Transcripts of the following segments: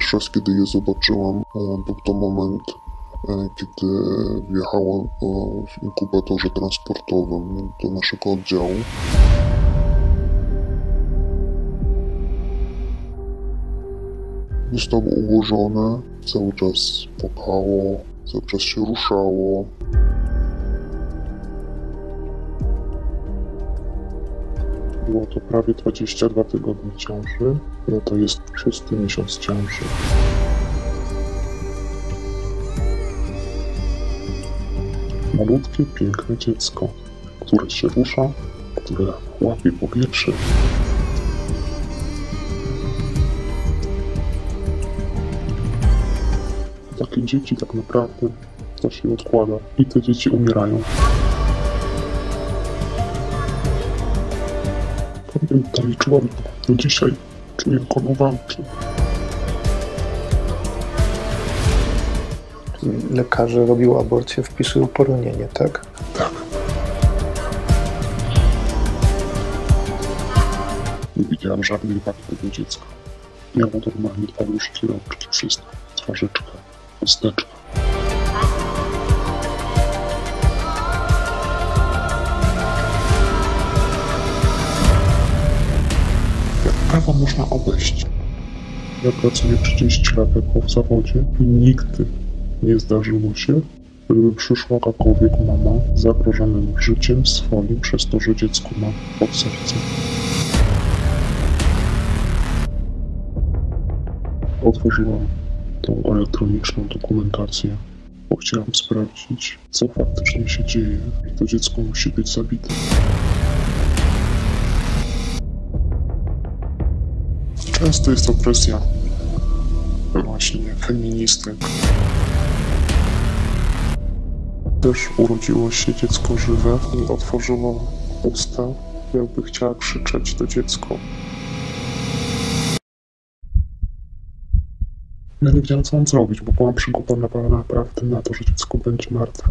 Pierwszy raz, kiedy je zobaczyłam, był to moment, kiedy wjechałem w inkubatorze transportowym do naszego oddziału. Zostało ułożone, cały czas płakało, cały czas się ruszało. Było to prawie 22 tygodnie ciąży, no to jest 6 miesiąc ciąży. Malutkie, piękne dziecko, które się rusza, które łapie powietrze. Takie dzieci tak naprawdę to się odkłada i te dzieci umierają. Pamiętam, liczyłam do dzisiaj, czuję kolanki. Lekarze robił aborcję, wpisują poronienie, tak? Tak. Nie widziałam żadnych wad tego dziecka. Miało normalnie paluszki, rączki, wszystko. Twarzyczka, chusteczka. Jak prawo można obejść? Ja pracuję 30 lat w zawodzie i nigdy nie zdarzyło się, żeby przyszła jakakolwiek mama z zagrożonym życiem swoim przez to, że dziecko ma pod sercem. Otworzyłam tą elektroniczną dokumentację, bo chciałam sprawdzić, co faktycznie się dzieje i to dziecko musi być zabite. Często jest to presja właśnie feministek. Też urodziło się dziecko żywe i otworzyło usta, jakby chciała krzyczeć to dziecko. Ja nie wiedziałam, co mam zrobić, bo byłam przygotowana naprawdę na to, że dziecko będzie martwe.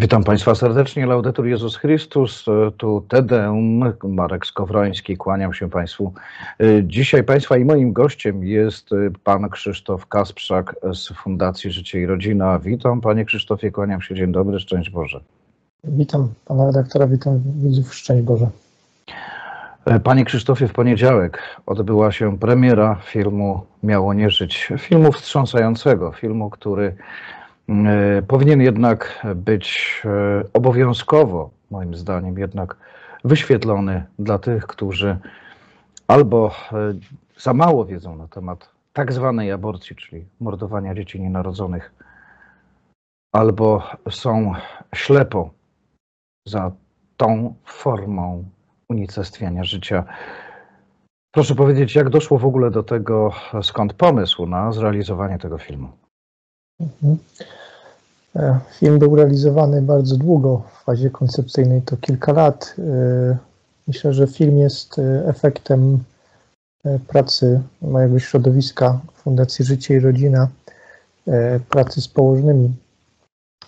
Witam Państwa serdecznie, Laudetur Jezus Chrystus, tu Te Deum, Marek Skowroński, kłaniam się Państwu. Dzisiaj Państwa i moim gościem jest Pan Krzysztof Kasprzak z Fundacji Życie i Rodzina. Witam Panie Krzysztofie, kłaniam się, dzień dobry, szczęść Boże. Witam Pana redaktora, witam widzów, szczęść Boże. Panie Krzysztofie, w poniedziałek odbyła się premiera filmu Miało nie żyć, filmu wstrząsającego, filmu, który powinien jednak być obowiązkowo, moim zdaniem, jednak wyświetlony dla tych, którzy albo za mało wiedzą na temat tak zwanej aborcji, czyli mordowania dzieci nienarodzonych, albo są ślepo za tą formą unicestwiania życia. Proszę powiedzieć, jak doszło w ogóle do tego, skąd pomysł na zrealizowanie tego filmu? Film był realizowany bardzo długo, w fazie koncepcyjnej to kilka lat. Myślę, że film jest efektem pracy mojego środowiska Fundacji Życie i Rodzina, pracy z położnymi.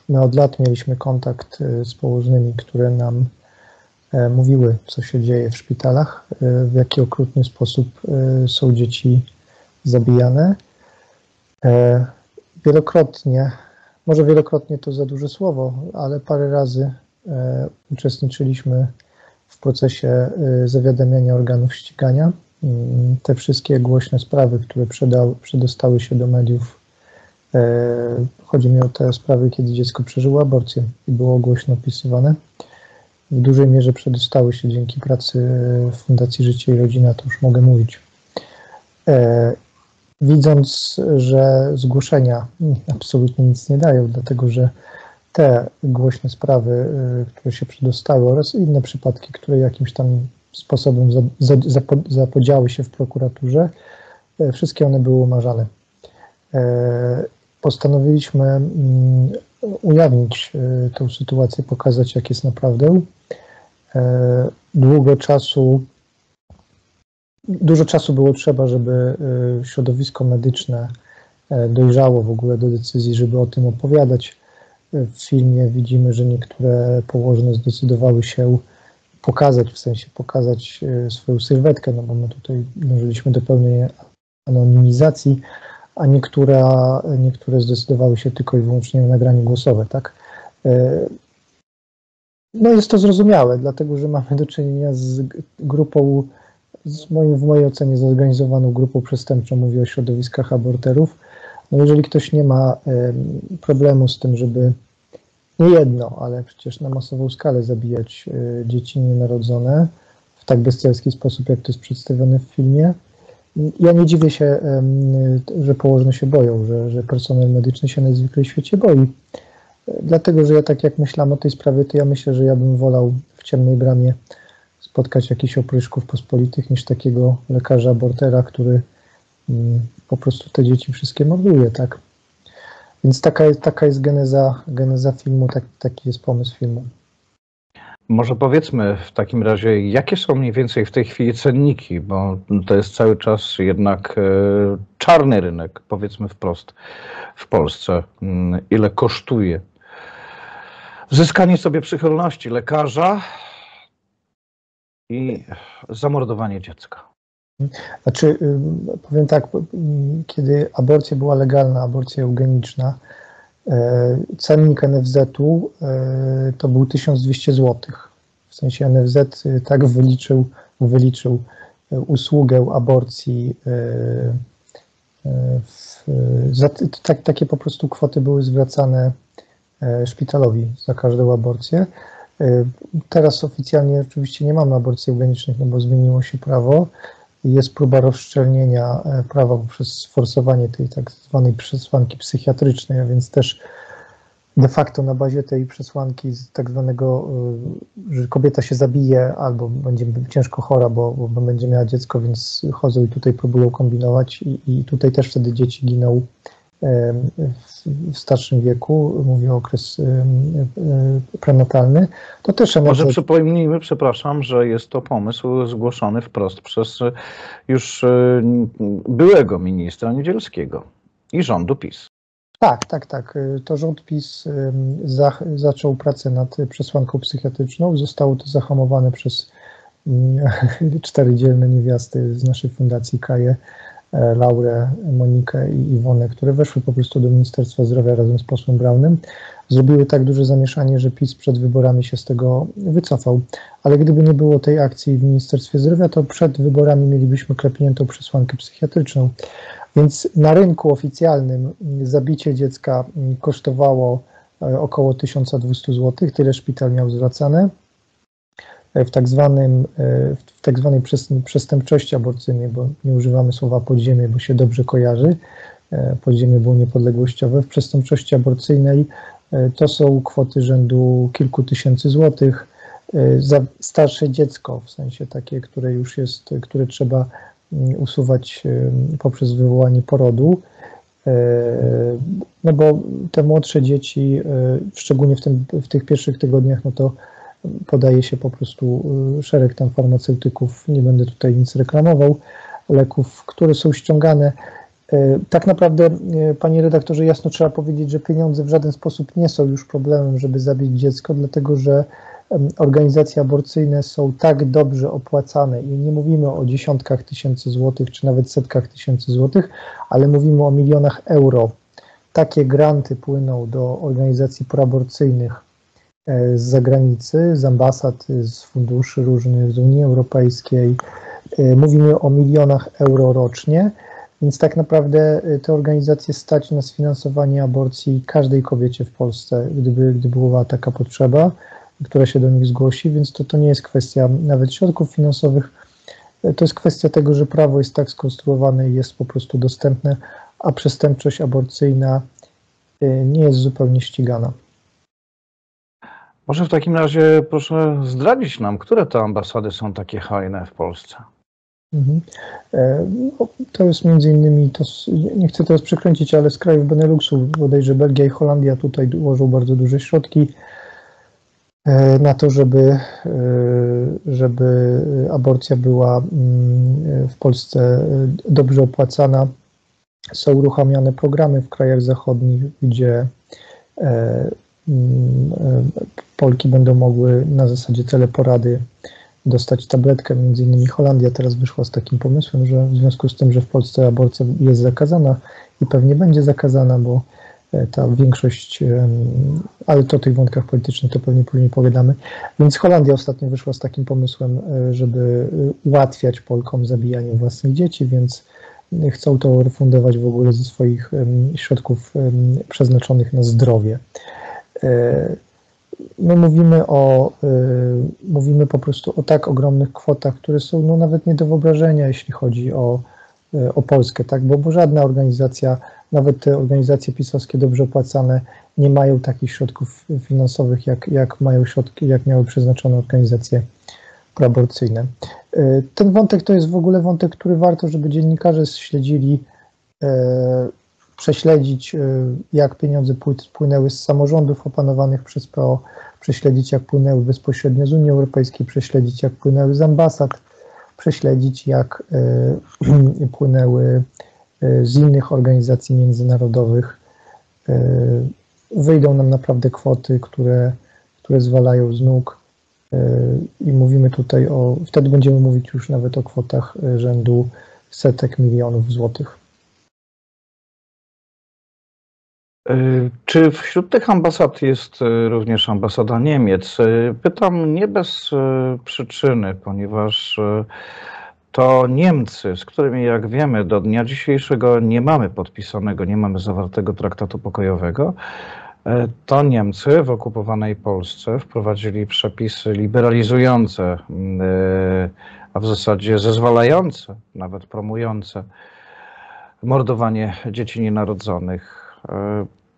My od lat mieliśmy kontakt z położnymi, które nam mówiły, co się dzieje w szpitalach, w jaki okrutny sposób są dzieci zabijane. Wielokrotnie, może wielokrotnie to za duże słowo, ale parę razy uczestniczyliśmy w procesie zawiadamiania organów ścigania. Te wszystkie głośne sprawy, które przedostały się do mediów, chodzi mi o te sprawy, kiedy dziecko przeżyło aborcję i było głośno opisywane, w dużej mierze przedostały się dzięki pracy Fundacji Życie i Rodzina, to już mogę mówić. Widząc, że zgłoszenia absolutnie nic nie dają, dlatego że te głośne sprawy, które się przedostały oraz inne przypadki, które jakimś tam sposobem zapodziały się w prokuraturze. Wszystkie one były umarzane. Postanowiliśmy ujawnić tę sytuację, pokazać, jak jest naprawdę. Dużo czasu było trzeba, żeby środowisko medyczne dojrzało w ogóle do decyzji, żeby o tym opowiadać. W filmie widzimy, że niektóre położne zdecydowały się pokazać, w sensie pokazać swoją sylwetkę, no bo my tutaj dążyliśmy do pełnej anonimizacji, a niektóre zdecydowały się tylko i wyłącznie na nagranie głosowe, tak? No jest to zrozumiałe, dlatego że mamy do czynienia z grupą, w mojej ocenie zorganizowaną grupą przestępczą, mówię o środowiskach aborterów. No jeżeli ktoś nie ma problemu z tym, żeby nie jedno, ale przecież na masową skalę zabijać dzieci nienarodzone w tak bestialski sposób, jak to jest przedstawione w filmie, ja nie dziwię się, że położne się boją, że personel medyczny się najzwyklej w świecie boi. Dlatego, że ja tak jak myślałem o tej sprawie, to ja myślę, że ja bym wolał w ciemnej bramie spotkać jakichś opryszków pospolitych niż takiego lekarza abortera, który po prostu te dzieci wszystkie morduje, tak? Więc taka jest geneza filmu, taki jest pomysł filmu. Może powiedzmy w takim razie, jakie są mniej więcej w tej chwili cenniki, bo to jest cały czas jednak czarny rynek, powiedzmy wprost, w Polsce. Ile kosztuje uzyskanie sobie przychylności lekarza i zamordowanie dziecka? Znaczy, powiem tak, kiedy aborcja była legalna, aborcja eugeniczna, cennik NFZ-u to był 1200 zł. W sensie NFZ tak wyliczył usługę aborcji. Takie po prostu kwoty były zwracane szpitalowi za każdą aborcję. Teraz oficjalnie oczywiście nie mamy aborcji eugenicznych, no bo zmieniło się prawo. Jest próba rozszczelnienia prawa poprzez sforsowanie tej tak zwanej przesłanki psychiatrycznej, a więc też de facto na bazie tej przesłanki tak zwanego, że kobieta się zabije albo będzie ciężko chora, bo będzie miała dziecko, więc chodzą i tutaj próbują kombinować i tutaj też wtedy dzieci giną w starszym wieku, mówię o okres prenatalny, to też... Może przypomnijmy, przepraszam, że jest to pomysł zgłoszony wprost przez już byłego ministra Niedzielskiego i rządu PiS. Tak. To rząd PiS zaczął pracę nad przesłanką psychiatryczną. Zostało to zahamowane przez 4 dzielne niewiasty z naszej fundacji KAJE, Laurę, Monikę i Iwonę, które weszły po prostu do Ministerstwa Zdrowia razem z posłem Braunem. Zrobiły tak duże zamieszanie, że PiS przed wyborami się z tego wycofał. Ale gdyby nie było tej akcji w Ministerstwie Zdrowia, to przed wyborami mielibyśmy klepniętą przesłankę psychiatryczną. Więc na rynku oficjalnym zabicie dziecka kosztowało około 1200 zł, tyle szpital miał zwracane. W tak zwanej przestępczości aborcyjnej, bo nie używamy słowa podziemie, bo się dobrze kojarzy, podziemie było niepodległościowe, w przestępczości aborcyjnej to są kwoty rzędu kilku tysięcy złotych za starsze dziecko, w sensie takie, które już jest, które trzeba usuwać poprzez wywołanie porodu, no bo te młodsze dzieci, szczególnie w tych pierwszych tygodniach, no to podaje się po prostu szereg tam farmaceutyków, nie będę tutaj nic reklamował, leków, które są ściągane. Tak naprawdę, panie redaktorze, jasno trzeba powiedzieć, że pieniądze w żaden sposób nie są już problemem, żeby zabić dziecko, dlatego że organizacje aborcyjne są tak dobrze opłacane i nie mówimy o dziesiątkach tysięcy złotych, czy nawet setkach tysięcy złotych, ale mówimy o milionach euro. Takie granty płyną do organizacji proaborcyjnych z zagranicy, z ambasad, z funduszy różnych, z Unii Europejskiej. Mówimy o milionach euro rocznie, więc tak naprawdę te organizacje stać na sfinansowanie aborcji każdej kobiecie w Polsce, gdyby była taka potrzeba, która się do nich zgłosi, więc to nie jest kwestia nawet środków finansowych, to jest kwestia tego, że prawo jest tak skonstruowane i jest po prostu dostępne, a przestępczość aborcyjna nie jest zupełnie ścigana. Może w takim razie proszę zdradzić nam, które to ambasady są takie hojne w Polsce? To jest między innymi, nie chcę teraz przekręcić, ale z krajów Beneluxu, bodajże Belgia i Holandia tutaj dołożą bardzo duże środki na to, żeby aborcja była w Polsce dobrze opłacana. Są uruchamiane programy w krajach zachodnich, gdzie Polki będą mogły na zasadzie teleporady dostać tabletkę. Między innymi Holandia teraz wyszła z takim pomysłem, że w związku z tym, że w Polsce aborcja jest zakazana i pewnie będzie zakazana, bo ta większość, ale to o tych wątkach politycznych to pewnie później pogadamy. Więc Holandia ostatnio wyszła z takim pomysłem, żeby ułatwiać Polkom zabijanie własnych dzieci, więc chcą to refundować w ogóle ze swoich środków przeznaczonych na zdrowie. My mówimy po prostu o tak ogromnych kwotach, które są no, nawet nie do wyobrażenia, jeśli chodzi o Polskę, tak? Bo żadna organizacja, nawet te organizacje pisowskie dobrze opłacane, nie mają takich środków finansowych, jak miały przeznaczone organizacje proaborcyjne. Ten wątek to jest w ogóle wątek, który warto, żeby dziennikarze śledzili, prześledzić, jak pieniądze płynęły z samorządów opanowanych przez PO, prześledzić, jak płynęły bezpośrednio z Unii Europejskiej, prześledzić, jak płynęły z ambasad, prześledzić, jak płynęły z innych organizacji międzynarodowych. Wyjdą nam naprawdę kwoty, które zwalają z nóg i mówimy tutaj wtedy będziemy mówić już nawet o kwotach rzędu setek milionów złotych. Czy wśród tych ambasad jest również ambasada Niemiec? Pytam nie bez przyczyny, ponieważ to Niemcy, z którymi, jak wiemy, do dnia dzisiejszego nie mamy podpisanego, nie mamy zawartego traktatu pokojowego, to Niemcy w okupowanej Polsce wprowadzili przepisy liberalizujące, a w zasadzie zezwalające, nawet promujące mordowanie dzieci nienarodzonych.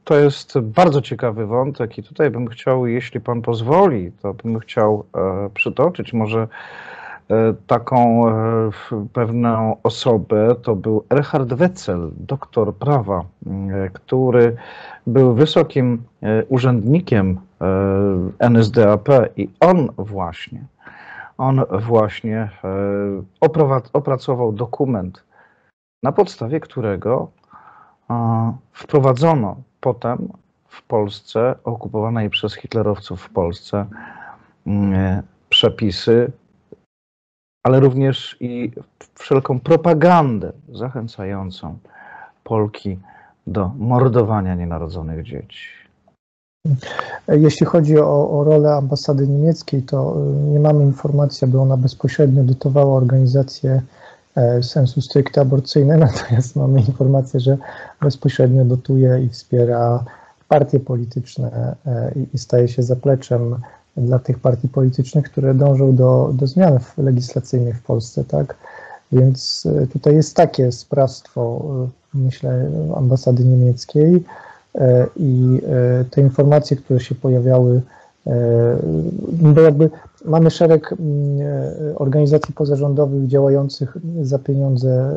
To jest bardzo ciekawy wątek i tutaj bym chciał, jeśli pan pozwoli, to bym chciał przytoczyć może taką pewną osobę. To był Erhard Wetzel, doktor prawa, który był wysokim urzędnikiem NSDAP i on właśnie opracował dokument, na podstawie którego wprowadzono potem w Polsce, okupowanej przez hitlerowców w Polsce, przepisy, ale również i wszelką propagandę zachęcającą Polki do mordowania nienarodzonych dzieci. Jeśli chodzi o rolę ambasady niemieckiej, to nie mamy informacji, aby ona bezpośrednio dotowała organizację sensu stricte aborcyjne, natomiast mamy informację, że bezpośrednio dotuje i wspiera partie polityczne i staje się zapleczem dla tych partii politycznych, które dążą do zmian legislacyjnych w Polsce, tak? Więc tutaj jest takie sprawstwo, myślę, ambasady niemieckiej i te informacje, które się pojawiały, bo jakby mamy szereg organizacji pozarządowych działających za pieniądze,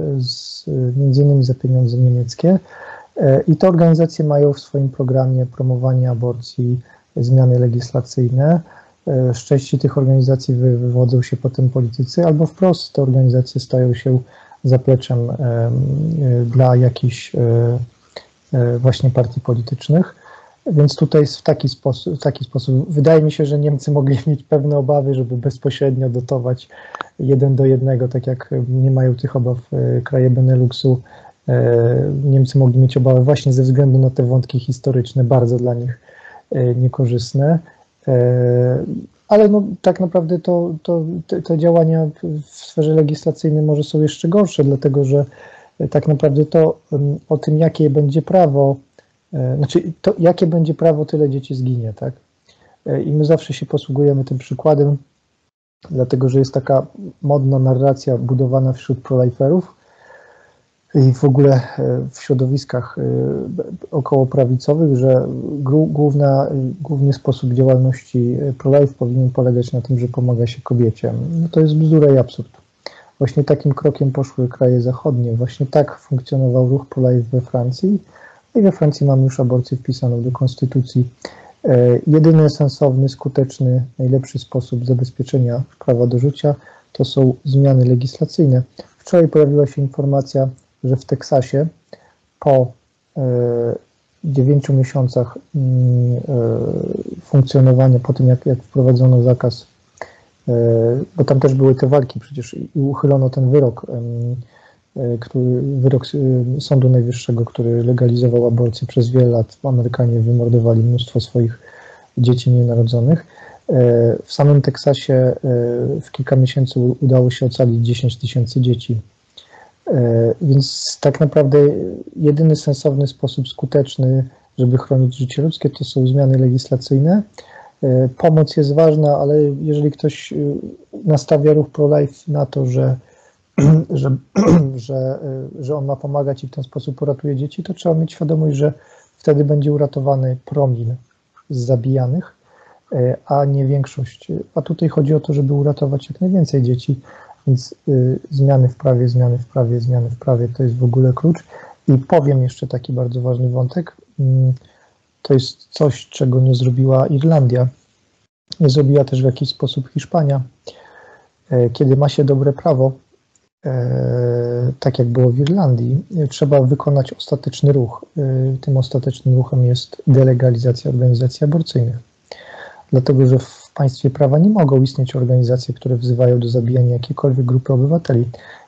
między innymi za pieniądze niemieckie, i te organizacje mają w swoim programie promowanie aborcji, zmiany legislacyjne. Z części tych organizacji wywodzą się potem politycy, albo wprost te organizacje stają się zapleczem dla jakichś właśnie partii politycznych. Więc tutaj w taki sposób wydaje mi się, że Niemcy mogli mieć pewne obawy, żeby bezpośrednio dotować 1 do 1, tak jak nie mają tych obaw kraje Beneluxu. Niemcy mogli mieć obawy właśnie ze względu na te wątki historyczne, bardzo dla nich niekorzystne. Ale no, tak naprawdę te działania w sferze legislacyjnej może są jeszcze gorsze, dlatego że tak naprawdę to o tym, jakie będzie prawo, znaczy, to jakie będzie prawo, tyle dzieci zginie, tak? I my zawsze się posługujemy tym przykładem, dlatego że jest taka modna narracja budowana wśród proliferów, i w ogóle w środowiskach okołoprawicowych, że główny sposób działalności pro-life powinien polegać na tym, że pomaga się kobiecie. No to jest bzdura i absurd. Właśnie takim krokiem poszły kraje zachodnie. Właśnie tak funkcjonował ruch pro-life we Francji. I we Francji mamy już aborcję wpisaną do konstytucji. Jedyny sensowny, skuteczny, najlepszy sposób zabezpieczenia prawa do życia to są zmiany legislacyjne. Wczoraj pojawiła się informacja, że w Teksasie po 9 miesiącach funkcjonowania, po tym jak wprowadzono zakaz, bo tam też były te walki przecież i uchylono ten wyrok, wyrok Sądu Najwyższego, który legalizował aborcję przez wiele lat. Amerykanie wymordowali mnóstwo swoich dzieci nienarodzonych. W samym Teksasie w kilka miesięcy udało się ocalić 10 tysięcy dzieci. Więc tak naprawdę jedyny sensowny sposób, skuteczny, żeby chronić życie ludzkie, to są zmiany legislacyjne. Pomoc jest ważna, ale jeżeli ktoś nastawia ruch pro-life na to, że on ma pomagać i w ten sposób uratuje dzieci, to trzeba mieć świadomość, że wtedy będzie uratowany promil z zabijanych, a nie większość. A tutaj chodzi o to, żeby uratować jak najwięcej dzieci, więc zmiany w prawie, zmiany w prawie, zmiany w prawie to jest w ogóle klucz. I powiem jeszcze taki bardzo ważny wątek. To jest coś, czego nie zrobiła Irlandia. Nie zrobiła też w jakiś sposób Hiszpania. Kiedy ma się dobre prawo, tak jak było w Irlandii, trzeba wykonać ostateczny ruch. Tym ostatecznym ruchem jest delegalizacja organizacji aborcyjnych. Dlatego, że w państwie prawa nie mogą istnieć organizacje, które wzywają do zabijania jakiejkolwiek grupy obywateli.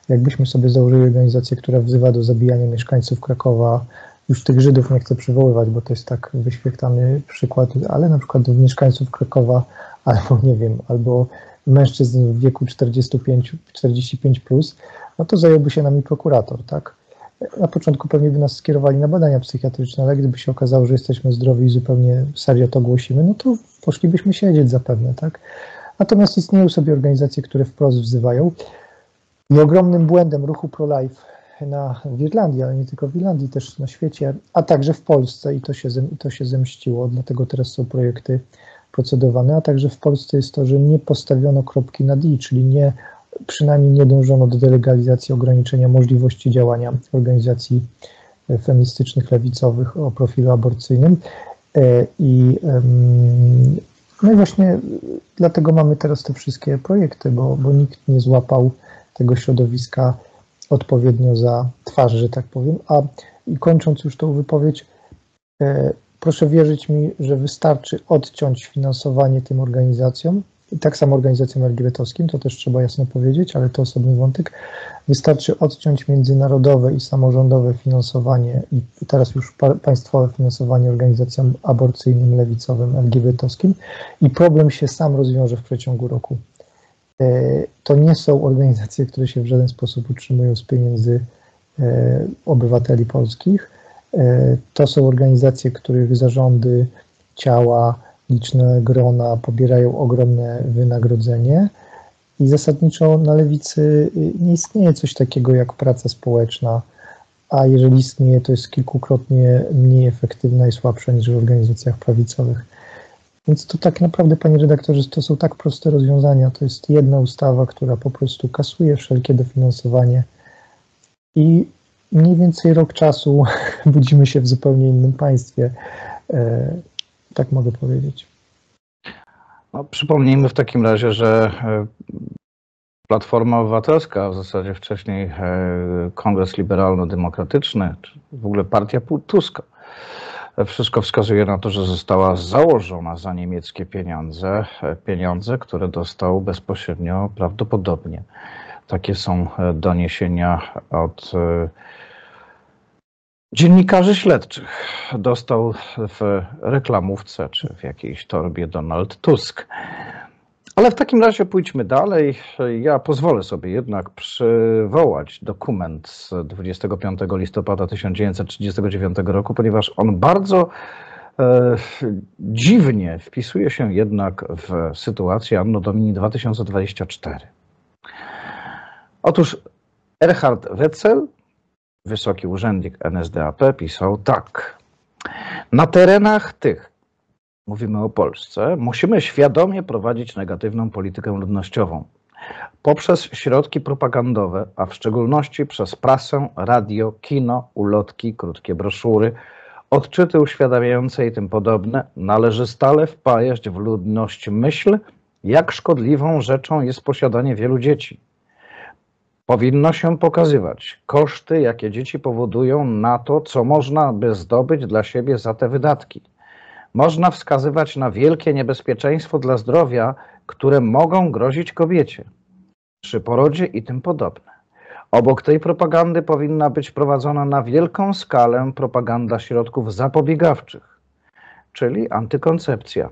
Jakbyśmy sobie założyli organizację, która wzywa do zabijania mieszkańców Krakowa, już tych Żydów nie chcę przywoływać, bo to jest tak wyświetlany przykład, ale na przykład mieszkańców Krakowa albo nie wiem, albo mężczyzn w wieku 45+, no to zająłby się nami prokurator, tak? Na początku pewnie by nas skierowali na badania psychiatryczne, ale gdyby się okazało, że jesteśmy zdrowi i zupełnie serio to głosimy, no to poszlibyśmy siedzieć zapewne, tak? Natomiast istnieją sobie organizacje, które wprost wzywają. I ogromnym błędem ruchu pro-life w Irlandii, ale nie tylko w Irlandii, też na świecie, a także w Polsce i to się zemściło, dlatego teraz są projekty procedowane, a także w Polsce jest to, że nie postawiono kropki nad i, czyli nie, przynajmniej nie dążono do delegalizacji, ograniczenia możliwości działania organizacji feministycznych, lewicowych o profilu aborcyjnym. No i właśnie dlatego mamy teraz te wszystkie projekty, bo nikt nie złapał tego środowiska odpowiednio za twarz, że tak powiem. I kończąc już tą wypowiedź, proszę wierzyć mi, że wystarczy odciąć finansowanie tym organizacjom, i tak samo organizacjom LGBT-owskim, to też trzeba jasno powiedzieć, ale to osobny wątek. Wystarczy odciąć międzynarodowe i samorządowe finansowanie i teraz już państwowe finansowanie organizacjom aborcyjnym, lewicowym, LGBT-owskim i problem się sam rozwiąże w przeciągu roku. To nie są organizacje, które się w żaden sposób utrzymują z pieniędzy obywateli polskich. To są organizacje, których zarządy, ciała, liczne grona pobierają ogromne wynagrodzenie i zasadniczo na lewicy nie istnieje coś takiego jak praca społeczna, a jeżeli istnieje, to jest kilkukrotnie mniej efektywna i słabsza niż w organizacjach prawicowych. Więc to tak naprawdę, panie redaktorze, to są tak proste rozwiązania. To jest jedna ustawa, która po prostu kasuje wszelkie dofinansowanie i mniej więcej rok czasu budzimy się w zupełnie innym państwie. Tak mogę powiedzieć. No, przypomnijmy w takim razie, że Platforma Obywatelska, a w zasadzie wcześniej Kongres Liberalno-Demokratyczny, czy w ogóle partia Tuska, wszystko wskazuje na to, że została założona za niemieckie pieniądze, które dostał bezpośrednio prawdopodobnie. Takie są doniesienia od dziennikarzy śledczych. Dostał w reklamówce czy w jakiejś torbie Donald Tusk. Ale w takim razie pójdźmy dalej. Ja pozwolę sobie jednak przywołać dokument z 25 listopada 1939 roku, ponieważ on bardzo dziwnie wpisuje się jednak w sytuację Anno Domini 2024. Otóż Erhard Wetzel wysoki urzędnik NSDAP pisał tak. Na terenach tych, mówimy o Polsce, musimy świadomie prowadzić negatywną politykę ludnościową. Poprzez środki propagandowe, a w szczególności przez prasę, radio, kino, ulotki, krótkie broszury, odczyty uświadamiające i tym podobne, należy stale wpajać w ludność myśl, jak szkodliwą rzeczą jest posiadanie wielu dzieci. Powinno się pokazywać koszty, jakie dzieci powodują na to, co można by zdobyć dla siebie za te wydatki. Można wskazywać na wielkie niebezpieczeństwo dla zdrowia, które mogą grozić kobiecie przy porodzie i tym podobne. Obok tej propagandy powinna być prowadzona na wielką skalę propaganda środków zapobiegawczych, czyli antykoncepcja.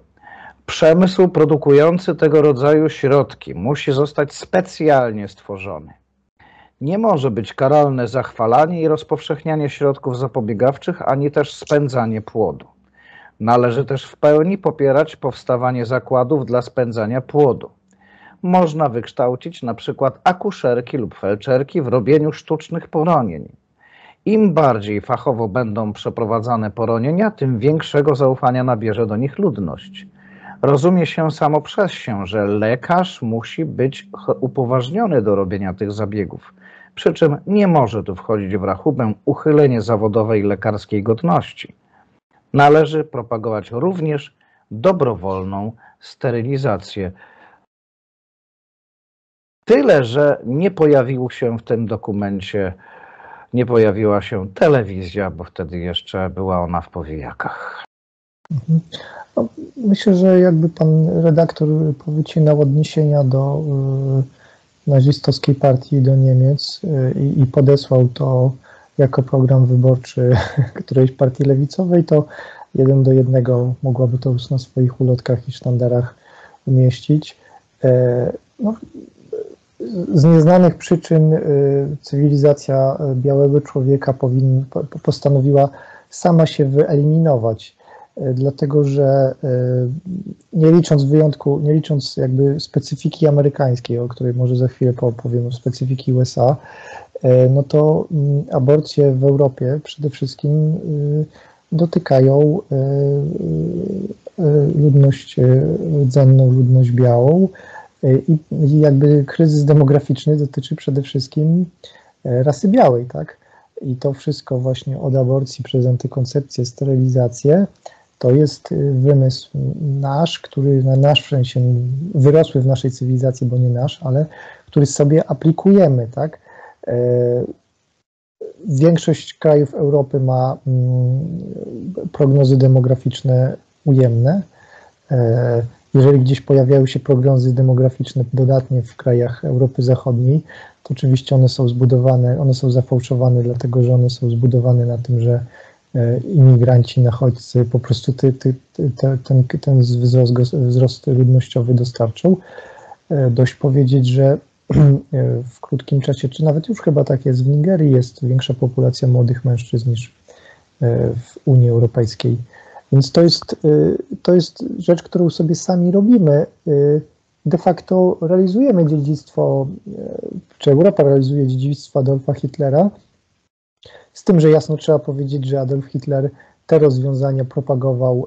Przemysł produkujący tego rodzaju środki musi zostać specjalnie stworzony. Nie może być karalne zachwalanie i rozpowszechnianie środków zapobiegawczych, ani też spędzanie płodu. Należy też w pełni popierać powstawanie zakładów dla spędzania płodu. Można wykształcić na przykład akuszerki lub felczerki w robieniu sztucznych poronień. Im bardziej fachowo będą przeprowadzane poronienia, tym większego zaufania nabierze do nich ludność. Rozumie się samo przez się, że lekarz musi być upoważniony do robienia tych zabiegów. Przy czym nie może tu wchodzić w rachubę uchylenie zawodowej lekarskiej godności. Należy propagować również dobrowolną sterylizację. Tyle, że nie pojawił się w tym dokumencie, nie pojawiła się telewizja, bo wtedy jeszcze była ona w powijakach. No, myślę, że jakby pan redaktor powycinał odniesienia do nazistowskiej partii do Niemiec i podesłał to jako program wyborczy którejś partii lewicowej, to 1 do 1 mogłaby to już na swoich ulotkach i sztandarach umieścić. No, z nieznanych przyczyn cywilizacja białego człowieka postanowiła sama się wyeliminować, dlatego że nie licząc wyjątku, nie licząc jakby specyfiki amerykańskiej, o której może za chwilę powiem, specyfiki USA, no to aborcje w Europie przede wszystkim dotykają ludność rdzenną, ludność białą i jakby kryzys demograficzny dotyczy przede wszystkim rasy białej, tak? I to wszystko właśnie od aborcji przez antykoncepcję, sterylizację, to jest wymysł nasz, który na nasz sensie wyrosły w naszej cywilizacji, bo nie nasz, ale który sobie aplikujemy, tak? Większość krajów Europy ma prognozy demograficzne ujemne. Jeżeli gdzieś pojawiają się prognozy demograficzne dodatnie w krajach Europy Zachodniej, to oczywiście one są zbudowane, one są zafałszowane, dlatego że one są zbudowane na tym, że imigranci, nachodźcy po prostu ten wzrost ludnościowy dostarczą. Dość powiedzieć, że w krótkim czasie, czy nawet już chyba tak jest, w Nigerii jest większa populacja młodych mężczyzn niż w Unii Europejskiej. Więc to jest rzecz, którą sobie sami robimy. De facto realizujemy dziedzictwo, czy Europa realizuje dziedzictwo Adolfa Hitlera, z tym, że jasno trzeba powiedzieć, że Adolf Hitler te rozwiązania propagował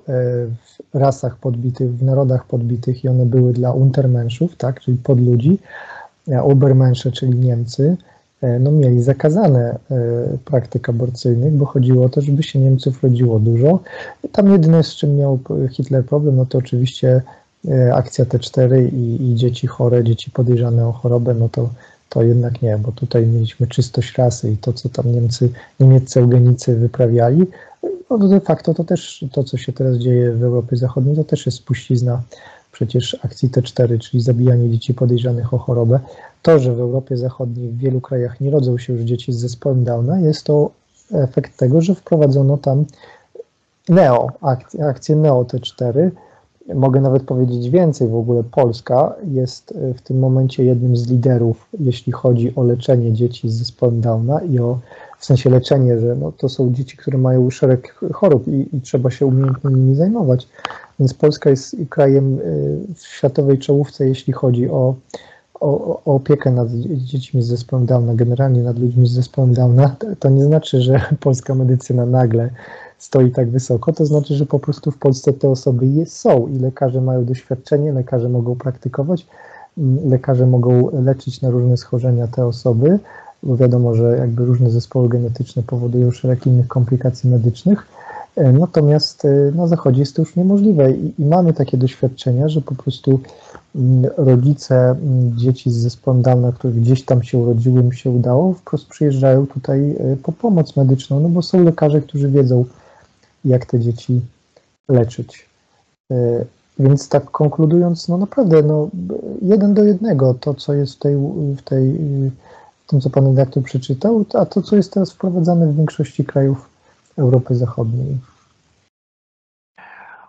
w rasach podbitych, w narodach podbitych i one były dla Untermenschów, tak, czyli podludzi. Obermensze, czyli Niemcy, no mieli zakazane praktyk aborcyjnych, bo chodziło o to, żeby się Niemców rodziło dużo. Tam jedyne, z czym miał Hitler problem, no to oczywiście akcja T4 i dzieci chore, dzieci podejrzane o chorobę, no to jednak nie, bo tutaj mieliśmy czystość rasy i to, co tam niemieccy eugenicy wyprawiali, no de facto to też, to co się teraz dzieje w Europie Zachodniej, to też jest spuścizna przecież akcji T4, czyli zabijanie dzieci podejrzanych o chorobę. To, że w Europie Zachodniej w wielu krajach nie rodzą się już dzieci z zespołem Downa, jest to efekt tego, że wprowadzono tam akcję neo T4. Mogę nawet powiedzieć więcej, w ogóle Polska jest w tym momencie jednym z liderów, jeśli chodzi o leczenie dzieci z zespołem Downa i o, w sensie leczenie, że no, to są dzieci, które mają szereg chorób i trzeba się umiejętnie nimi zajmować. Więc Polska jest krajem w światowej czołówce, jeśli chodzi o, o opiekę nad dziećmi z zespołem Downa, generalnie nad ludźmi z zespołem Downa, to nie znaczy, że polska medycyna nagle stoi tak wysoko, to znaczy, że po prostu w Polsce te osoby są i lekarze mają doświadczenie, lekarze mogą praktykować, lekarze mogą leczyć na różne schorzenia te osoby, bo wiadomo, że jakby różne zespoły genetyczne powodują szereg innych komplikacji medycznych, natomiast na Zachodzie jest to już niemożliwe i mamy takie doświadczenia, że po prostu rodzice dzieci z zespołem Downa, które gdzieś tam się urodziły, im się udało, wprost przyjeżdżają tutaj po pomoc medyczną, no bo są lekarze, którzy wiedzą, jak te dzieci leczyć. Więc tak konkludując, no naprawdę, no, 1 do 1 to, co jest w tym, co pan redaktor przeczytał, a to, co jest teraz wprowadzane w większości krajów Europy Zachodniej.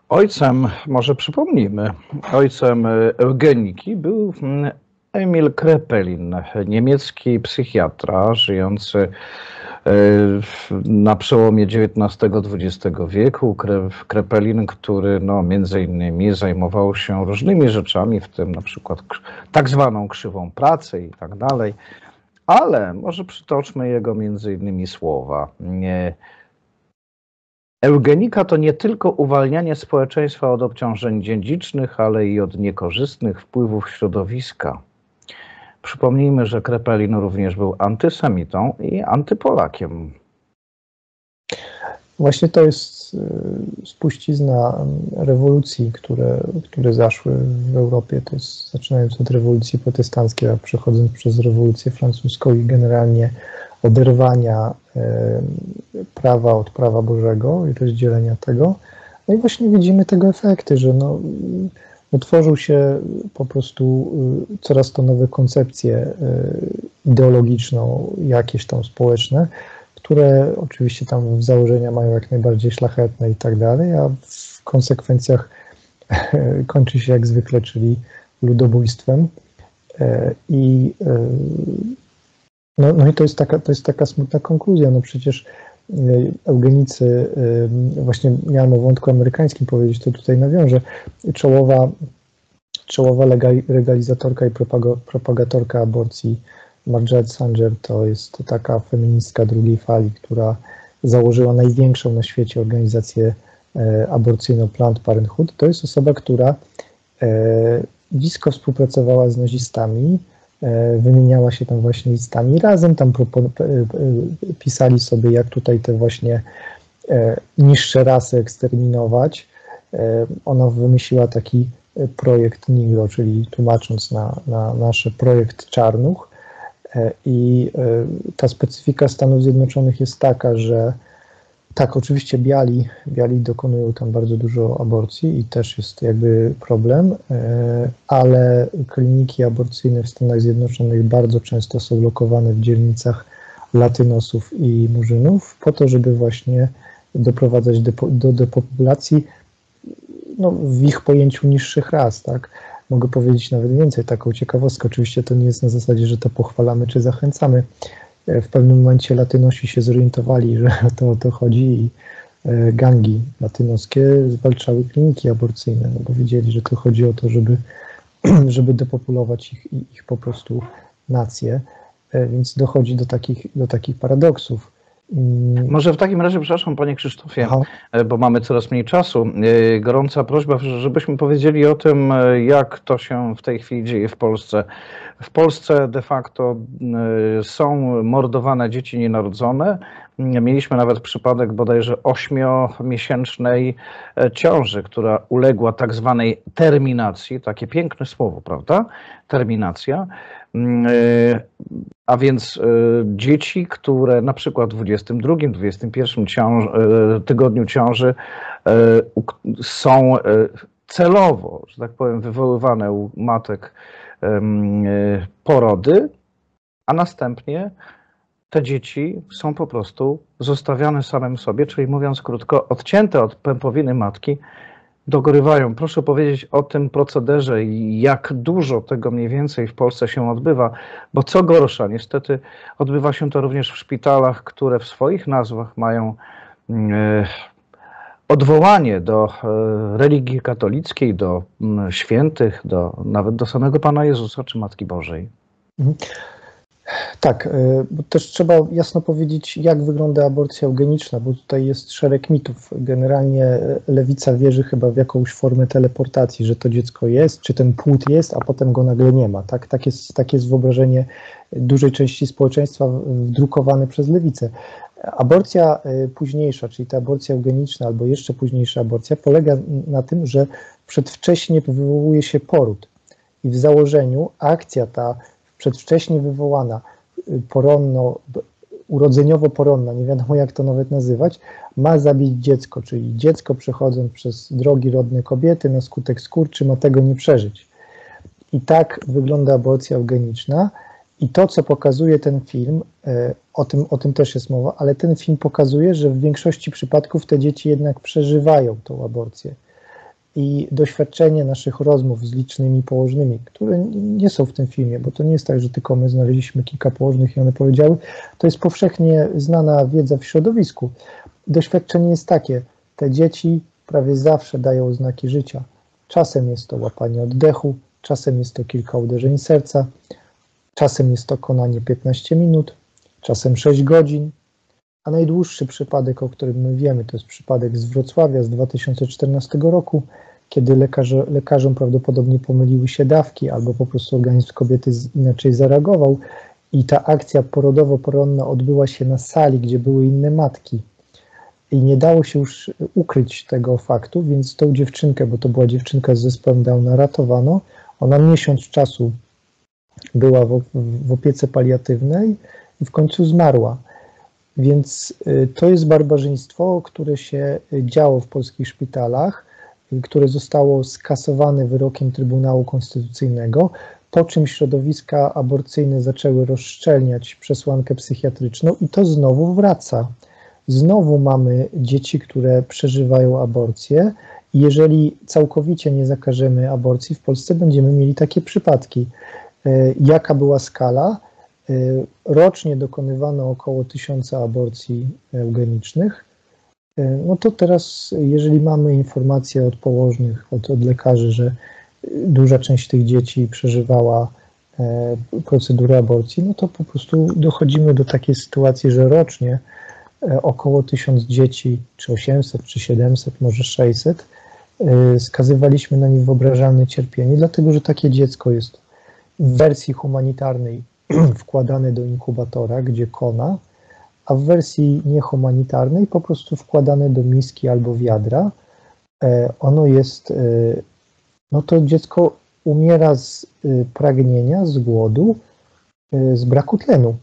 Ojcem, może przypomnijmy, ojcem eugeniki był Emil Krepelin, niemiecki psychiatra żyjący na przełomie XIX-XX wieku. Krepelin, który no, między innymi zajmował się różnymi rzeczami, w tym na przykład tak zwaną krzywą pracy i tak dalej, ale może przytoczmy jego między innymi słowa. Eugenika to nie tylko uwalnianie społeczeństwa od obciążeń dziedzicznych, ale i od niekorzystnych wpływów środowiska. Przypomnijmy, że Krepelin również był antysemitą i antypolakiem. Właśnie to jest spuścizna rewolucji, które zaszły w Europie. To jest, zaczynając od rewolucji protestanckiej, a przechodząc przez rewolucję francuską i generalnie oderwania prawa od prawa Bożego i rozdzielenia tego. No i właśnie widzimy tego efekty, że no, utworzył się po prostu coraz to nowe koncepcje ideologiczną, jakieś tam społeczne, które oczywiście tam w założenia mają jak najbardziej szlachetne i tak dalej, a w konsekwencjach kończy się jak zwykle, czyli ludobójstwem. No i to jest taka smutna konkluzja. No przecież eugenicy, właśnie miałem o wątku amerykańskim powiedzieć, to tutaj nawiążę, czołowa legalizatorka i propagatorka aborcji Margaret Sanger to jest taka feministka drugiej fali, która założyła największą na świecie organizację aborcyjną Planned Parenthood. To jest osoba, która blisko współpracowała z nazistami, wymieniała się tam właśnie listami, razem tam pisali sobie, jak tutaj te właśnie niższe rasy eksterminować. Ona wymyśliła taki projekt Nigro, czyli tłumacząc na nasz projekt Czarnuch. I ta specyfika Stanów Zjednoczonych jest taka, że tak, oczywiście biali dokonują tam bardzo dużo aborcji i też jest jakby problem, ale kliniki aborcyjne w Stanach Zjednoczonych bardzo często są lokowane w dzielnicach latynosów i murzynów po to, żeby właśnie doprowadzać do depopulacji no, w ich pojęciu niższych ras, tak? Mogę powiedzieć nawet więcej, taką ciekawostkę, oczywiście to nie jest na zasadzie, że to pochwalamy czy zachęcamy. W pewnym momencie Latynosi się zorientowali, że to o to chodzi i gangi latynoskie zwalczały kliniki aborcyjne, no bo wiedzieli, że to chodzi o to, żeby depopulować ich po prostu nację, więc dochodzi do takich paradoksów. Może w takim razie, przepraszam panie Krzysztofie, bo mamy coraz mniej czasu, gorąca prośba, żebyśmy powiedzieli o tym, jak to się w tej chwili dzieje w Polsce. W Polsce de facto są mordowane dzieci nienarodzone. Mieliśmy nawet przypadek bodajże 8-miesięcznej ciąży, która uległa tak zwanej terminacji, takie piękne słowo, prawda? Terminacja. A więc dzieci, które na przykład w 22, 21 tygodniu ciąży są celowo, że tak powiem, wywoływane u matek porody, a następnie te dzieci są po prostu zostawiane samym sobie, czyli mówiąc krótko, odcięte od pępowiny matki, dogorywają. Proszę powiedzieć o tym procederze i jak dużo tego mniej więcej w Polsce się odbywa, bo co gorsza, niestety odbywa się to również w szpitalach, które w swoich nazwach mają odwołanie do religii katolickiej, do świętych, nawet do samego Pana Jezusa czy Matki Bożej. Tak, bo też trzeba jasno powiedzieć, jak wygląda aborcja eugeniczna, bo tutaj jest szereg mitów. Generalnie lewica wierzy chyba w jakąś formę teleportacji, że to dziecko jest, czy ten płód jest, a potem go nagle nie ma. Tak, tak jest wyobrażenie dużej części społeczeństwa wdrukowane przez lewicę. Aborcja późniejsza, czyli ta aborcja eugeniczna albo jeszcze późniejsza aborcja, polega na tym, że przedwcześnie wywołuje się poród i w założeniu akcja ta przedwcześnie wywołana, poronno, urodzeniowo-poronna, nie wiadomo jak to nawet nazywać, ma zabić dziecko, czyli dziecko przechodząc przez drogi rodne kobiety na skutek skurczy ma tego nie przeżyć. I tak wygląda aborcja eugeniczna i to, co pokazuje ten film, o tym też jest mowa, ale ten film pokazuje, że w większości przypadków te dzieci jednak przeżywają tą aborcję. I doświadczenie naszych rozmów z licznymi położnymi, które nie są w tym filmie, bo to nie jest tak, że tylko my znaleźliśmy kilka położnych i one powiedziały, to jest powszechnie znana wiedza w środowisku. Doświadczenie jest takie, te dzieci prawie zawsze dają znaki życia. Czasem jest to łapanie oddechu, czasem jest to kilka uderzeń serca, czasem jest to konanie 15 minut, czasem 6 godzin. A najdłuższy przypadek, o którym my wiemy, to jest przypadek z Wrocławia z 2014 roku, kiedy lekarzom prawdopodobnie pomyliły się dawki albo po prostu organizm kobiety inaczej zareagował i ta akcja porodowo-poronna odbyła się na sali, gdzie były inne matki i nie dało się już ukryć tego faktu, więc tą dziewczynkę, bo to była dziewczynka z zespołem Downa, ratowano. Ona miesiąc czasu była w opiece paliatywnej i w końcu zmarła. Więc to jest barbarzyństwo, które się działo w polskich szpitalach, które zostało skasowane wyrokiem Trybunału Konstytucyjnego, po czym środowiska aborcyjne zaczęły rozszczelniać przesłankę psychiatryczną i to znowu wraca. Znowu mamy dzieci, które przeżywają aborcję i jeżeli całkowicie nie zakażemy aborcji w Polsce, będziemy mieli takie przypadki. Jaka była skala? Rocznie dokonywano około 1000 aborcji eugenicznych. No to teraz, jeżeli mamy informacje od położnych, od lekarzy, że duża część tych dzieci przeżywała procedurę aborcji, no to po prostu dochodzimy do takiej sytuacji, że rocznie około 1000 dzieci, czy 800, czy 700, może 600, skazywaliśmy na niewyobrażalne cierpienie, dlatego że takie dziecko jest w wersji humanitarnej wkładane do inkubatora, gdzie kona, a w wersji niehumanitarnej po prostu wkładane do miski albo wiadra. Ono jest, no to dziecko umiera z pragnienia, z głodu, z braku tlenu.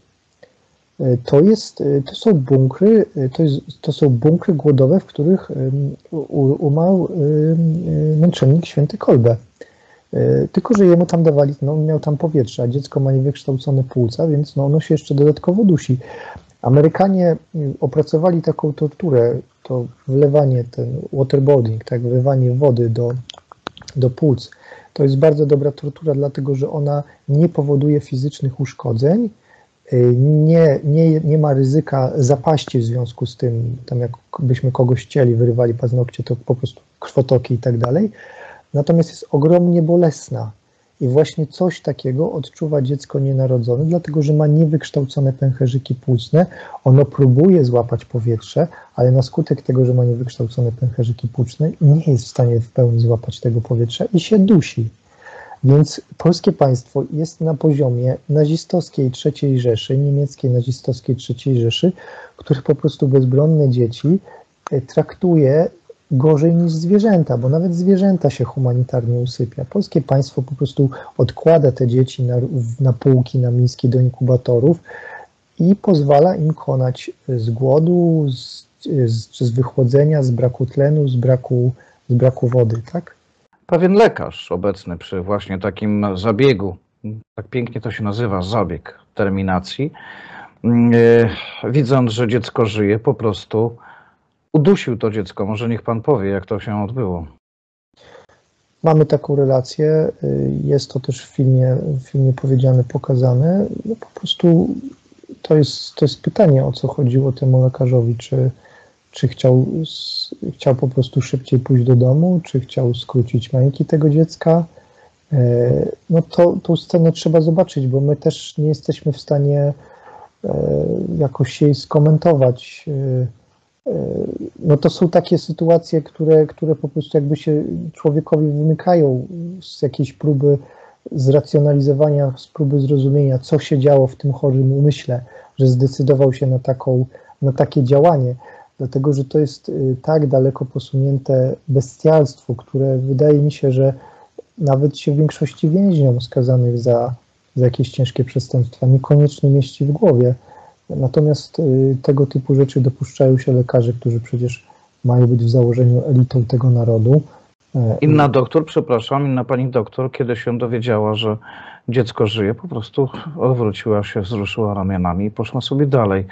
To są bunkry głodowe, w których umarł męczennik święty Kolbe. Tylko że jemu tam dawali, no miał tam powietrze, a dziecko ma niewykształcone płuca, więc no, ono się jeszcze dodatkowo dusi. Amerykanie opracowali taką torturę, to wlewanie, ten waterboarding, tak, wlewanie wody do płuc. To jest bardzo dobra tortura, dlatego że ona nie powoduje fizycznych uszkodzeń, nie ma ryzyka zapaści w związku z tym, tam jakbyśmy kogoś cieli, wyrywali paznokcie, to po prostu krwotoki i tak dalej. Natomiast jest ogromnie bolesna i właśnie coś takiego odczuwa dziecko nienarodzone, dlatego że ma niewykształcone pęcherzyki płucne. Ono próbuje złapać powietrze, ale na skutek tego, że ma niewykształcone pęcherzyki płucne, nie jest w stanie w pełni złapać tego powietrza i się dusi. Więc polskie państwo jest na poziomie nazistowskiej III Rzeszy, niemieckiej nazistowskiej III Rzeszy, których po prostu bezbronne dzieci traktuje gorzej niż zwierzęta, bo nawet zwierzęta się humanitarnie usypia. Polskie państwo po prostu odkłada te dzieci na półki, na miski do inkubatorów i pozwala im konać z głodu, z wychłodzenia, z braku tlenu, z braku wody, tak? Pewien lekarz obecny przy właśnie takim zabiegu, tak pięknie to się nazywa, zabieg terminacji, widząc, że dziecko żyje, po prostu udusił to dziecko. Może niech Pan powie, jak to się odbyło. Mamy taką relację, jest to też w filmie powiedziane, pokazane. No po prostu to jest pytanie, o co chodziło temu lekarzowi, czy Czy chciał po prostu szybciej pójść do domu, czy chciał skrócić męki tego dziecka? No to tą scenę trzeba zobaczyć, bo my też nie jesteśmy w stanie jakoś jej skomentować. No to są takie sytuacje, które po prostu jakby się człowiekowi wymykają z jakiejś próby zracjonalizowania, z próby zrozumienia, co się działo w tym chorym umyśle, że zdecydował się na takie działanie. Dlatego, że to jest tak daleko posunięte bestialstwo, które wydaje mi się, że nawet się w większości więźniom skazanych za jakieś ciężkie przestępstwa niekoniecznie mieści w głowie. Natomiast tego typu rzeczy dopuszczają się lekarze, którzy przecież mają być w założeniu elitą tego narodu. Inna pani doktor, kiedy się dowiedziała, że dziecko żyje, po prostu odwróciła się, wzruszyła ramionami i poszła sobie dalej.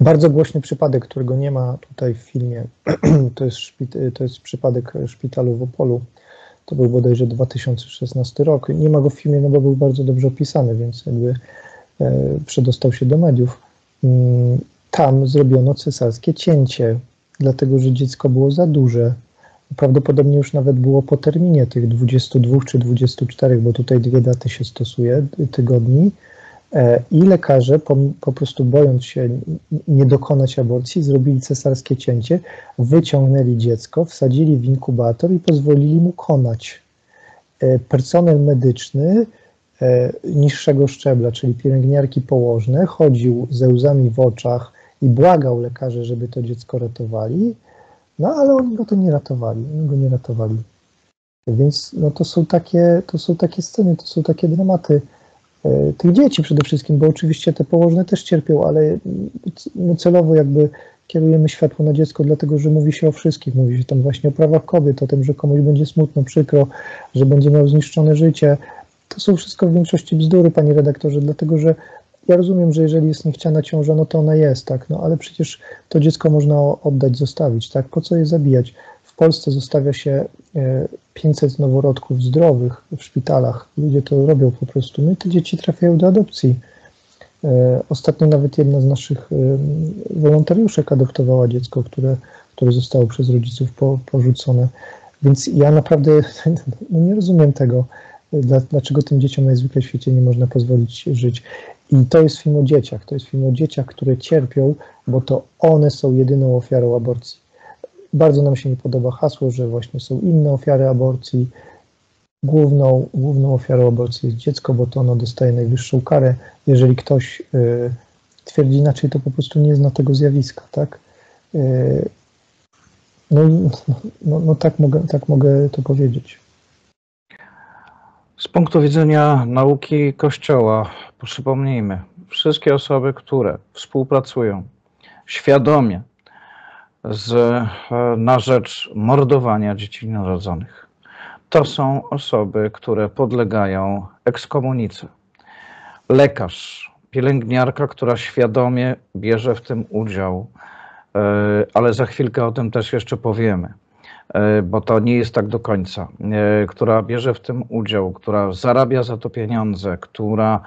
Bardzo głośny przypadek, którego nie ma tutaj w filmie, to jest przypadek szpitalu w Opolu. To był bodajże 2016 rok. Nie ma go w filmie, no bo był bardzo dobrze opisany, więc jakby przedostał się do mediów. Tam zrobiono cesarskie cięcie, dlatego że dziecko było za duże. Prawdopodobnie już nawet było po terminie tych 22 czy 24, bo tutaj dwie daty się stosuje, tygodni. I lekarze, po prostu bojąc się nie dokonać aborcji, zrobili cesarskie cięcie, wyciągnęli dziecko, wsadzili w inkubator i pozwolili mu konać. Personel medyczny niższego szczebla, czyli pielęgniarki, położne, chodził ze łzami w oczach i błagał lekarzy, żeby to dziecko ratowali, no ale oni go to nie ratowali, Więc no, to są takie sceny, to są takie dramaty tych dzieci przede wszystkim, bo oczywiście te położne też cierpią, ale my celowo jakby kierujemy światło na dziecko, dlatego że mówi się o wszystkich, mówi się tam właśnie o prawach kobiet, o tym, że komuś będzie smutno, przykro, że będzie miał zniszczone życie. To są wszystko w większości bzdury, panie redaktorze, dlatego że ja rozumiem, że jeżeli jest niechciana ciąża, no to ona jest, tak, no ale przecież to dziecko można oddać, zostawić, tak, po co je zabijać? W Polsce zostawia się 500 noworodków zdrowych w szpitalach. Ludzie to robią po prostu. No i te dzieci trafiają do adopcji. Ostatnio nawet jedna z naszych wolontariuszek adoptowała dziecko, które zostało przez rodziców porzucone. Więc ja naprawdę nie rozumiem tego, dlaczego tym dzieciom na zwykłym świecie nie można pozwolić żyć. I to jest film o dzieciach. To jest film o dzieciach, które cierpią, bo to one są jedyną ofiarą aborcji. Bardzo nam się nie podoba hasło, że właśnie są inne ofiary aborcji. Główną ofiarą aborcji jest dziecko, bo to ono dostaje najwyższą karę. Jeżeli ktoś twierdzi inaczej, to po prostu nie zna tego zjawiska, tak? Tak mogę to powiedzieć. Z punktu widzenia nauki Kościoła, przypomnijmy, wszystkie osoby, które współpracują świadomie na rzecz mordowania dzieci nienarodzonych. To są osoby, które podlegają ekskomunice. Lekarz, pielęgniarka, która świadomie bierze w tym udział, ale za chwilkę o tym też jeszcze powiemy, bo to nie jest tak do końca, która bierze w tym udział, która zarabia za to pieniądze, która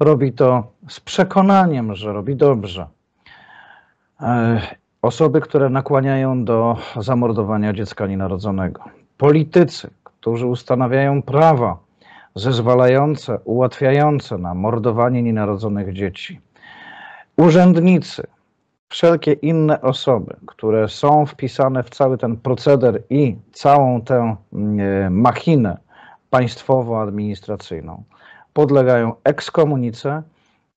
robi to z przekonaniem, że robi dobrze. Osoby, które nakłaniają do zamordowania dziecka nienarodzonego. Politycy, którzy ustanawiają prawa zezwalające, ułatwiające na mordowanie nienarodzonych dzieci. Urzędnicy, wszelkie inne osoby, które są wpisane w cały ten proceder i całą tę machinę państwowo-administracyjną, podlegają ekskomunice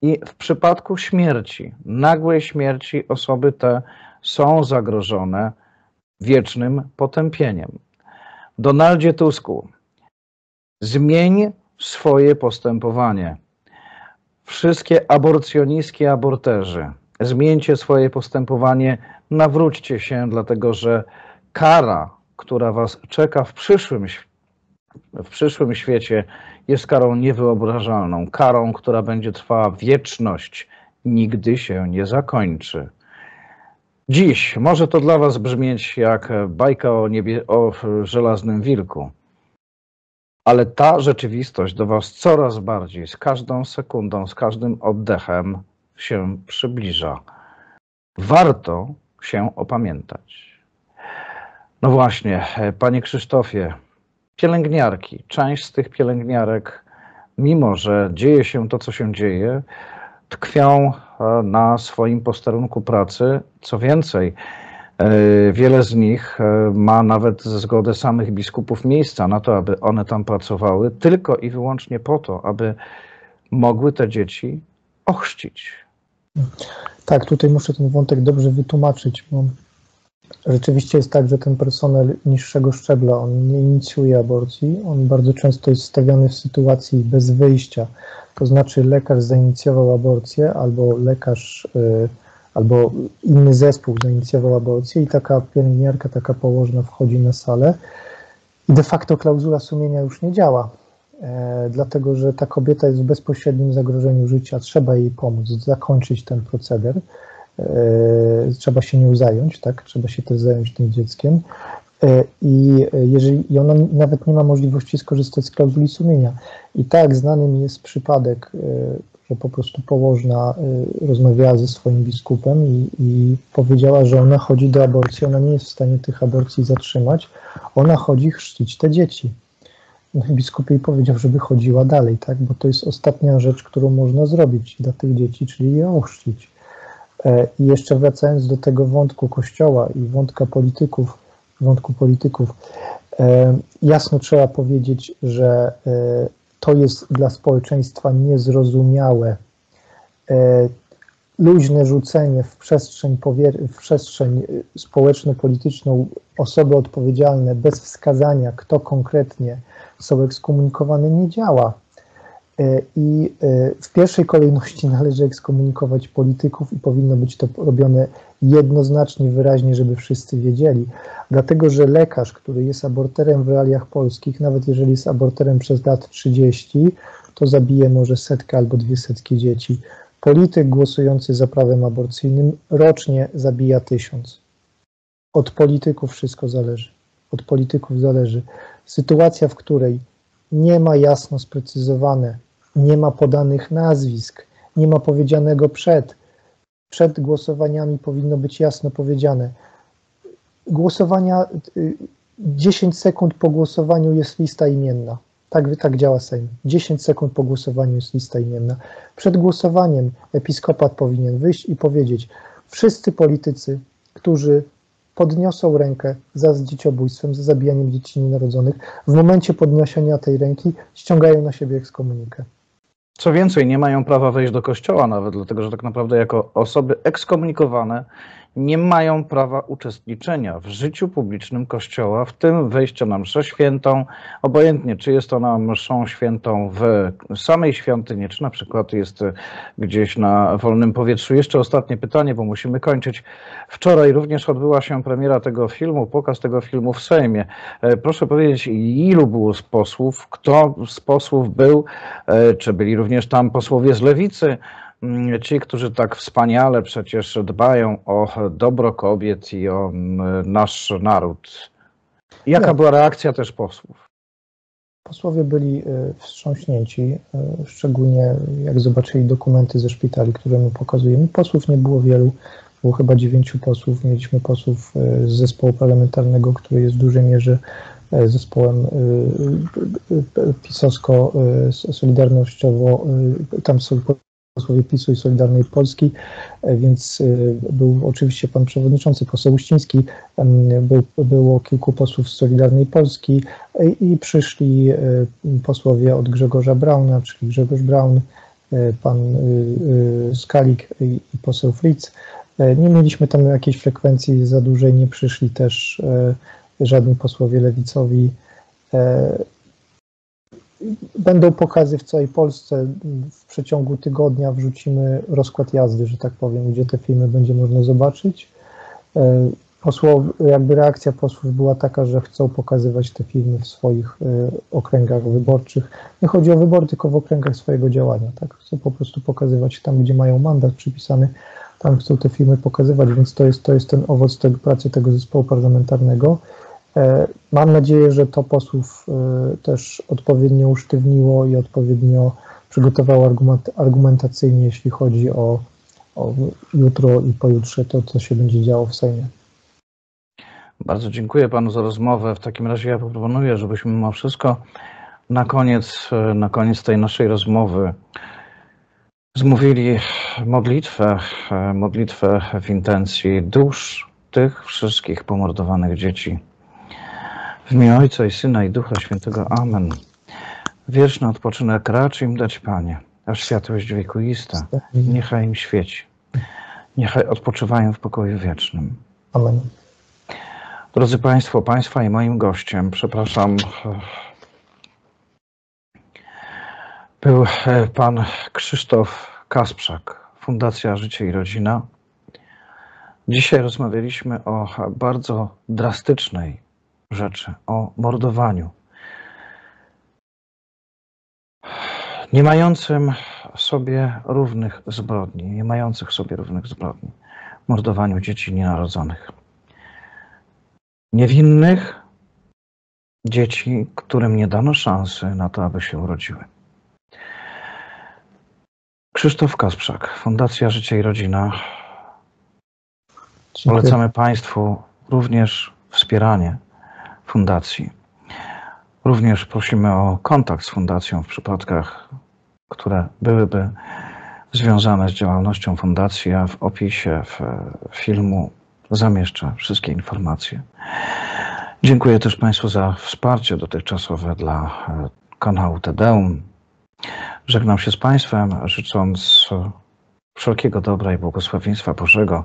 i w przypadku śmierci, nagłej śmierci, osoby te są zagrożone wiecznym potępieniem. Donaldzie Tusku, zmień swoje postępowanie. Wszystkie aborcjonistki, aborterzy, zmieńcie swoje postępowanie, nawróćcie się, dlatego że kara, która was czeka w przyszłym świecie, jest karą niewyobrażalną, karą, która będzie trwała wieczność, nigdy się nie zakończy. Dziś może to dla was brzmieć jak bajka o żelaznym wilku, ale ta rzeczywistość do was coraz bardziej, z każdą sekundą, z każdym oddechem się przybliża. warto się opamiętać. No właśnie, panie Krzysztofie, pielęgniarki, część z tych pielęgniarek, mimo że dzieje się to, co się dzieje, tkwią na swoim posterunku pracy. Co więcej, wiele z nich ma nawet ze zgody samych biskupów miejsca na to, aby one tam pracowały, tylko i wyłącznie po to, aby mogły te dzieci ochrzcić. Tak, tutaj muszę ten wątek dobrze wytłumaczyć, bo rzeczywiście jest tak, że ten personel niższego szczebla, on nie inicjuje aborcji, on bardzo często jest stawiany w sytuacji bez wyjścia. To znaczy lekarz zainicjował aborcję, albo lekarz, albo inny zespół zainicjował aborcję i taka pielęgniarka, taka położna wchodzi na salę i de facto klauzula sumienia już nie działa, dlatego że ta kobieta jest w bezpośrednim zagrożeniu życia, trzeba jej pomóc, zakończyć ten proceder, trzeba się nią zająć, tak? Trzeba się też zająć tym dzieckiem i jeżeli ona nawet nie ma możliwości skorzystać z klauzuli sumienia. I tak znanym jest przypadek, że po prostu położna rozmawiała ze swoim biskupem i powiedziała, że ona chodzi do aborcji, ona nie jest w stanie tych aborcji zatrzymać, ona chodzi chrzcić te dzieci. Biskup jej powiedział, żeby chodziła dalej, tak? Bo to jest ostatnia rzecz, którą można zrobić dla tych dzieci, czyli je ochrzcić. I jeszcze wracając do tego wątku Kościoła i wątku polityków, jasno trzeba powiedzieć, że to jest dla społeczeństwa niezrozumiałe. Luźne rzucenie w przestrzeń, społeczno-polityczną osoby odpowiedzialne bez wskazania, kto konkretnie są ekskomunikowane, nie działa. I w pierwszej kolejności należy ekskomunikować polityków i powinno być to robione jednoznacznie, wyraźnie, żeby wszyscy wiedzieli. Dlatego, że lekarz, który jest aborterem w realiach polskich, nawet jeżeli jest aborterem przez lat 30, to zabije może 100 albo 200 dzieci. Polityk głosujący za prawem aborcyjnym rocznie zabija 1000. Od polityków wszystko zależy. Od polityków zależy. Sytuacja, w której nie ma jasno sprecyzowane, nie ma podanych nazwisk, nie ma powiedzianego przed głosowaniami powinno być jasno powiedziane. Głosowania 10 sekund po głosowaniu jest lista imienna. Tak działa Sejm. 10 sekund po głosowaniu jest lista imienna. Przed głosowaniem episkopat powinien wyjść i powiedzieć: wszyscy politycy, którzy podniosą rękę za dzieciobójstwem, za zabijaniem dzieci nienarodzonych, w momencie podniesienia tej ręki ściągają na siebie ekskomunikę. Co więcej, nie mają prawa wejść do kościoła nawet, dlatego że tak naprawdę jako osoby ekskomunikowane nie mają prawa uczestniczenia w życiu publicznym kościoła, w tym wejścia na mszę świętą, obojętnie czy jest ona mszą świętą w samej świątyni, czy na przykład jest gdzieś na wolnym powietrzu. Jeszcze ostatnie pytanie, bo musimy kończyć. Wczoraj również odbyła się premiera tego filmu, pokaz tego filmu w Sejmie. Proszę powiedzieć, ilu było z posłów, kto z posłów był, czy byli również tam posłowie z Lewicy, ci, którzy tak wspaniale przecież dbają o dobro kobiet i o nasz naród. Jaka była reakcja też posłów? Posłowie byli wstrząśnięci, szczególnie jak zobaczyli dokumenty ze szpitali, które my pokazujemy. Posłów nie było wielu, było chyba 9 posłów. Mieliśmy posłów z zespołu parlamentarnego, który jest w dużej mierze zespołem pisowsko-solidarnościowo, tam są posłowie PiS-u i Solidarnej Polski, więc był oczywiście pan przewodniczący, poseł Uściński, było kilku posłów z Solidarnej Polski i przyszli posłowie od Grzegorza Brauna, czyli Grzegorz Braun, pan Skalik i poseł Fritz. Nie mieliśmy tam jakiejś frekwencji za dużej, nie przyszli też żadni posłowie lewicowi. Będą pokazy w całej Polsce. W przeciągu tygodnia wrzucimy rozkład jazdy, że tak powiem, gdzie te filmy będzie można zobaczyć. Reakcja posłów była taka, że chcą pokazywać te filmy w swoich okręgach wyborczych. Nie chodzi o wybory, tylko w okręgach swojego działania. Tak? Chcą po prostu pokazywać tam, gdzie mają mandat przypisany, tam chcą te filmy pokazywać, więc to jest ten owoc tej pracy tego zespołu parlamentarnego. Mam nadzieję, że to posłów też odpowiednio usztywniło i odpowiednio przygotowało argumentacyjnie, jeśli chodzi o jutro i pojutrze to, co się będzie działo w Sejmie. Bardzo dziękuję panu za rozmowę. W takim razie ja proponuję, żebyśmy mimo wszystko na koniec tej naszej rozmowy zmówili modlitwę w intencji dusz tych wszystkich pomordowanych dzieci. W imię Ojca i Syna i Ducha Świętego. Amen. Wieczny odpoczynek racz im dać, Panie, a światłość wiekuista niechaj im świeci. Niechaj odpoczywają w pokoju wiecznym. Amen. Drodzy Państwo, Państwa i moim gościem, przepraszam, był pan Krzysztof Kasprzak, Fundacja Życie i Rodzina. Dzisiaj rozmawialiśmy o bardzo drastycznej rzeczy, o mordowaniu. Nie mającym sobie równych zbrodni, mordowaniu dzieci nienarodzonych. Niewinnych dzieci, którym nie dano szansy na to, aby się urodziły. Krzysztof Kasprzak, Fundacja Życie i Rodzina. Dziękuję. Polecamy Państwu również wspieranie Fundacji. Również prosimy o kontakt z Fundacją w przypadkach, które byłyby związane z działalnością Fundacji. Ja w opisie filmu zamieszczę wszystkie informacje. Dziękuję też Państwu za wsparcie dotychczasowe dla kanału Te Deum. Żegnam się z Państwem, życząc wszelkiego dobra i błogosławieństwa Bożego.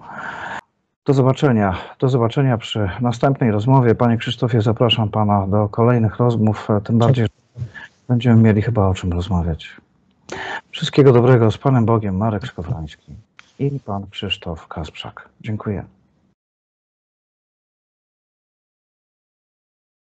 Do zobaczenia przy następnej rozmowie. Panie Krzysztofie, zapraszam Pana do kolejnych rozmów, tym bardziej, że będziemy mieli chyba o czym rozmawiać. Wszystkiego dobrego. Z Panem Bogiem. Marek Skowroński i Pan Krzysztof Kasprzak. Dziękuję.